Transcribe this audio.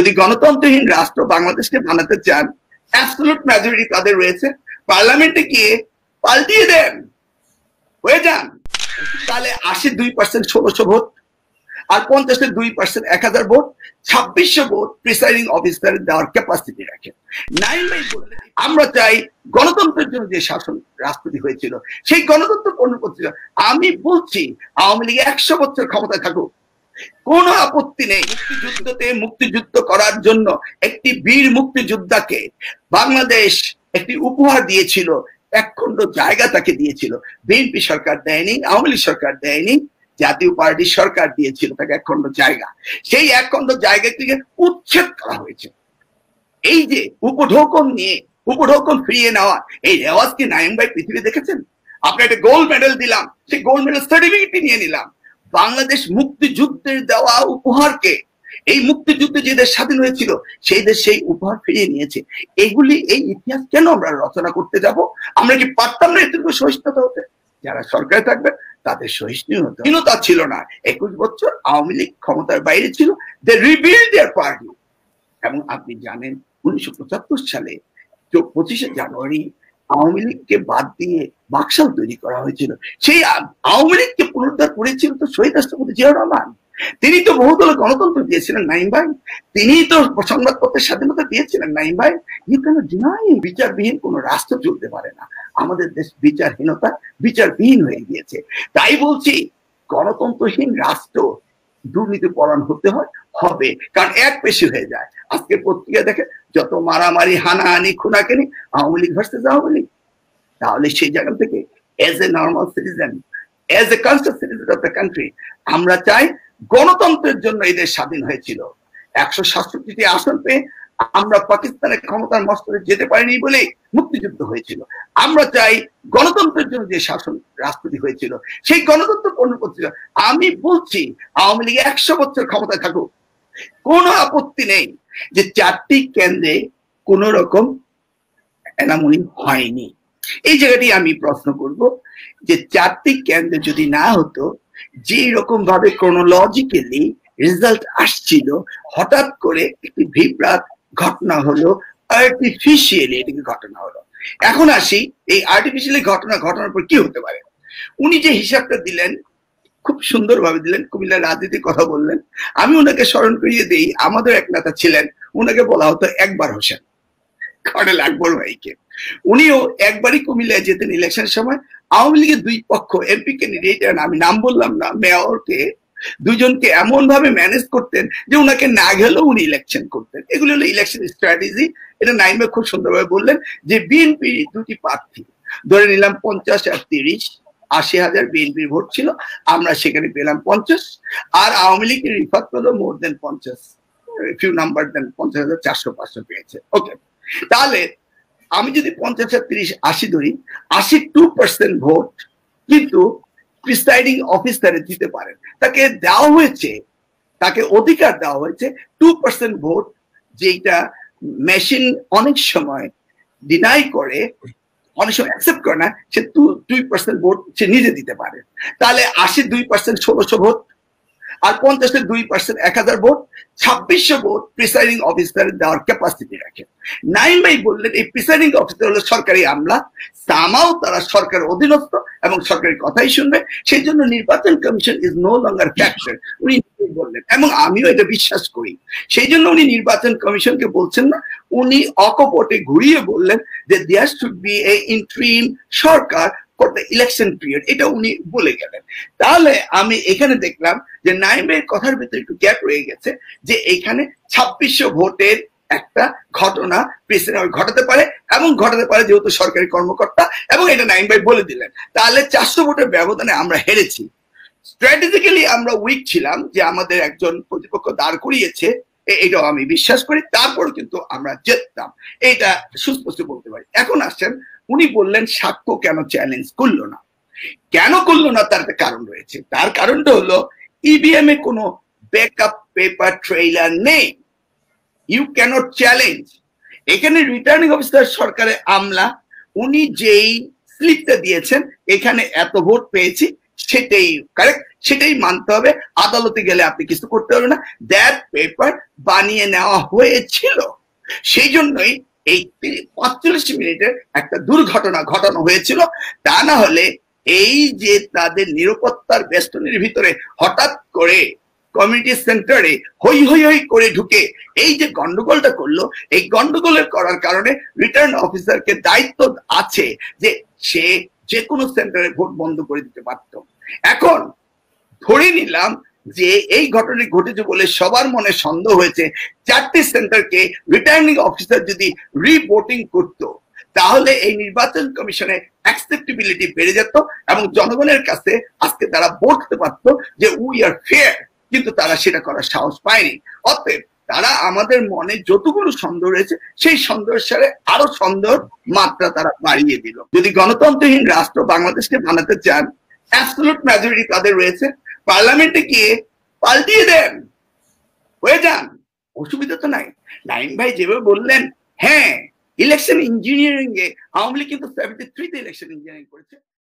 যদি গণতন্ত্রহীন রাষ্ট্র বাংলাদেশকে বানাতে চান, অ্যাবসলিউট মেজরিটি তাদের রয়েছে, পার্লামেন্টে গিয়ে পাল্টিয়ে দেন, হয়ে যান। তাহলে ৮২% ১৬০০ ভোট আর ৫০-২% ১০০০ ভোট, ২৬০০ ভোট প্রিসাইডিং অফিসার দেওয়ার ক্যাপাসিটি রাখে। আমরা চাই গণতন্ত্রের জন্য যে শাসন রাষ্ট্রটি হয়েছিল সেই গণতন্ত্র পণ্য করছিল। আমি বলছি আওয়ামী লীগ ১০০ বছর ক্ষমতায় থাকুক, কোনো আপত্তি নেই। মুক্তিযুদ্ধতে মুক্তিযুদ্ধ করার জন্য একটি বীর মুক্তিযোদ্ধাকে বাংলাদেশ একটি উপহার দিয়েছিল, একখণ্ড জায়গা তাকে দিয়েছিল। বিএনপি সরকার দেয়নি, আওয়ামী লীগ সরকার দেয়নি, জাতীয় পার্টি সরকার দিয়েছিল তাকে একখণ্ড জায়গা। সেই একখণ্ড জায়গাটিকে উচ্ছেদ করা হয়েছে। এই যে উপঢৌকন নিয়ে উপঢৌকন ফিরিয়ে নেওয়া, এই রেওয়াজ কি নাইম ভাই পৃথিবী দেখেছেন? আপনার একটা গোল্ড মেডেল দিলাম, সেই গোল্ড মেডেল সার্টিফিকেট নিয়ে নিলাম। বাংলাদেশ মুক্তিযুদ্ধের দেওয়া উপহারকে, এই মুক্তিযুদ্ধে যে দেশ স্বাধীন হয়েছিল সেই দেশ সেই উপহার ফিরিয়ে নিয়েছে। এগুলি, এই ইতিহাস কেন আমরা রচনা করতে যাব? আমরা কি পারতাম না এতটুকু সহিষ্ণুতা হতে? যারা সরকারে থাকবে তাদের সহিষ্ণুতা ছিল না। ২১ বছর আওয়ামী লীগ ক্ষমতার বাইরে ছিল, দে রিবিল্ড দেয়ার পার্টি। এবং আপনি জানেন ১৯৭৫ সালে ২৫শে জানুয়ারি আওয়ামী লীগকে বাদ দিয়ে বাকশাল তৈরি করা হয়েছিল। সেই আওয়ামী লীগকে পুনরুদ্ধার করেছিল তো শহীদ রাষ্ট্রপতি জিয়াউর রহমান। তিনি তো বহুদল গণতন্ত্র দিয়েছিলেন নাইম ভাই, তিনি তো সংবাদপত্রের স্বাধীনতা দিয়েছিলেন নাইম ভাই। বিচারবিহীন কোন রাষ্ট্র চলতে পারে না। আমাদের দেশ বিচারহীনতা, বিচারবিহীন হয়ে গিয়েছে। তাই বলছি গণতন্ত্রহীন রাষ্ট্র দুর্নীতিপরায়ণ হতে হয়, হবে, কারণ এক পেশি হয়ে যায়। আজকে পত্রিকা দেখে যত মারামারি, হানাহানি, খুনাখানি আওয়ামী লীগ ভার্সেস আওয়ামী লীগ। তাহলে সেই জায়গা থেকে as a normal citizen, as a conscious citizen of the country আমরা চাই গণতন্ত্রের জন্য এই দেশ স্বাধীন হয়েছিল। ১৬৭টি আসন পেয়ে আমরা পাকিস্তানের ক্ষমতার মস্তরে যেতে পারিনি বলে মুক্তিযুদ্ধ হয়েছিল। আমরা চাই গণতন্ত্রের জন্য যে শাসন রাষ্ট্রটি হয়েছিল সেই গণতন্ত্র পণ্য করছিল। আমি বলছি আওয়ামী লীগ ১০০ বছর ক্ষমতায় থাকুক, কোনো আপত্তি নেই। যে ৪টি কেন্দ্রে কোন রকম এনামনি হয়নি, এই জায়গাটি আমি প্রশ্ন করব যে ৪টি কেন্দ্রে যদি না হতো, যে রকম ভাবে ক্রোনোলজিক্যালি রেজাল্ট আসছিল, হঠাৎ করে একটি বিভ্রাট ঘটনা হলো, আর্টিফিশিয়ালি এটিকে ঘটনা হলো। এখন আসি এই আর্টিফিশিয়ালি ঘটনা ঘটনার পর কি হতে পারে। উনি যে হিসাবটা দিলেন খুব সুন্দর ভাবে দিলেন, কুমিল্লার রাজনীতির কথা বললেন। আমি ওনাকে স্মরণ করিয়ে দিই, আমাদের এক নেতা ছিলেন, ওনাকে বলা হতো একবার হোসেন, কর্নেল আকবর ভাইকে। উনিও একবারই কুমিল্লায় যেতেন ইলেকশনের সময়। আওয়ামী লীগের দুই পক্ষ এমপি ক্যান্ডিডেট, আমি নাম বললাম না, মেয়রকে দুজনকে এমন ভাবে ম্যানেজ করতেন যে উনাকে না গেলেও উনি ইলেকশন করতেন। এগুলো হলো ইলেকশন স্ট্র্যাটেজি। এটা নাইমে খুব সুন্দরভাবে বললেন যে বিএনপি দুটি প্রার্থী ধরে নিলাম ৫০ আর ৩০, ৮০,০০০ বিএনপির ভোট ছিল, আমরা সেখানে পেলাম ৫০, আর আওয়ামী লীগের রিফাত পেল মোর দেন ৫০, ফিউ নাম্বার দেন ৫০,৪০০-৫০০ পেয়েছে। ওকে, তাহলে আমি যদি ৫০ আর ৩০, ৮০ ধরি, ৮২% ভোট কিন্তু প্রিসাইডিং অফিসার দিতে পারেন, তাকে দেওয়া হয়েছে, তাকে অধিকার দেওয়া হয়েছে 2% ভোট, যেটা মেশিন অনেক সময় ডিনাই করে, অনেক সময় অ্যাকসেপ্ট করে না। সে 2% ভোট সে নিজে দিতে পারে। তাহলে ৮২% ১৬০০ ভোট আর ৫০-২% ১০০০ ভোট, ২৬০০ ভোট প্রিসাইডিং অফিসার দেওয়ার ক্যাপাসিটি রাখে। নাইম ভাই বললেন এই প্রিসাইডিং অফিসার হলো সরকারি আমলা, সামাও তারা সরকার অধীনস্থ এবং সরকারের কথাই শুনবে। সেই জন্য নির্বাচন commission is no longer factor, উনি বললেন, এবং আমিও এটা বিশ্বাস করি। সেই জন্য উনি নির্বাচন কমিশনকে বলছেন না, উনি অকপটে ঘুরিয়ে বললেন যে there should be a interim সরকার ফর দ্য ইলেকশন পিরিয়ড, এটা উনি বলে গেলেন। তাহলে আমি এখানে দেখলাম যে নাইমের কথার ভিতরে একটু গ্যাপ রয়ে গেছে, যে এখানে ২৬০০ ভোটের একটা ঘটনা প্রেসিডেন্ট ঘটাতে পারে, এবং ঘটাতে পারে যেহেতু সরকারি কর্মকর্তা, এবং এটা নাইম ভাই বলে দিলেন। তাহলে ৪০০ ভোটের ব্যবধানে আমরা হেরেছি। স্ট্র্যাটেজিক্যালি আমরা উইক ছিলাম, যে আমাদের একজন প্রতিপক্ষ দাঁড় করিয়েছে, এটাও আমি বিশ্বাস করি। তারপর কিন্তু আমরা জিততাম, এটা সুস্পষ্ট বলতে পারি। এখন আসছেন, উনি বললেন সাক্ষ্য কেন চ্যালেঞ্জ করলো না, কেন করলো না তার একটা কারণ রয়েছে। তার কারণটা হলো ইভিএম এ কোনো ব্যাকআপ পেপার ট্রেইলার নেই, ইউ ক্যানট চ্যালেঞ্জ। এখানে রিটার্নিং অফিসার সরকারের আমলা, উনি যেই স্লিপটা দিয়েছেন এখানে এত ভোট পেয়েছি, সেটাই কারেক্ট, সেটাই মানতে হবে। আদালতে গেলে আপনি কিছু করতে পারবেন না, দ্যাট পেপার বানিয়ে নেওয়া হয়েছিল। সেই জন্যই এই 45 মিনিটের একটা দুর্ঘটনা ঘটানো হয়েছিল। তা না হলে এই যে তাদের নিরাপত্তার বেষ্টনীর ভিতরে হঠাৎ করে কমিউনিটি সেন্টারে হই হই হই করে ঢুকে এই যে গন্ডগোলটা করলো, এই গন্ডগোলের করার কারণে রিটার্ন অফিসারকে দায়িত্ব আছে যে সে যে কোনো সেন্টারে ভোট বন্ধ করে দিতে পারত। এখন ধরে নিলাম যে এই ঘটনাটি ঘটেছে বলে সবার মনে সন্দেহ হয়েছে, 4টি সেন্টারকে রিটার্নিং অফিসার যদি রিভোটিং করত তাহলে এই নির্বাচন কমিশনের অ্যাকসেপ্টেবিলিটি বেড়ে যেত এবং জনগণের কাছে আজকে তারা বলতে পারত যে উই আর ফেয়ার, কিন্তু তারা সেটা করার সাহস পায়নি। অতএব তারা আমাদের মনে যতগুলো সন্দেহ রয়েছে সেই সন্দেহের সাথে আরো সন্দেহের মাত্রা তারা বাড়িয়ে দিল। যদি গণতন্ত্রহীন রাষ্ট্র বাংলাদেশকে বানাতে চান, অ্যাবসলিউট মেজরিটি তাদের রয়েছে, পার্লামেন্টে গিয়ে পাল্টিয়ে দেন, হয়ে যান, অসুবিধা তো নাই। নাইম ভাই যেভাবে বললেন, হ্যাঁ ইলেকশন ইঞ্জিনিয়ারিং এ আওয়ামী লীগ কিন্তু 73তে ইলেকশন ইঞ্জিনিয়ারিং করেছে।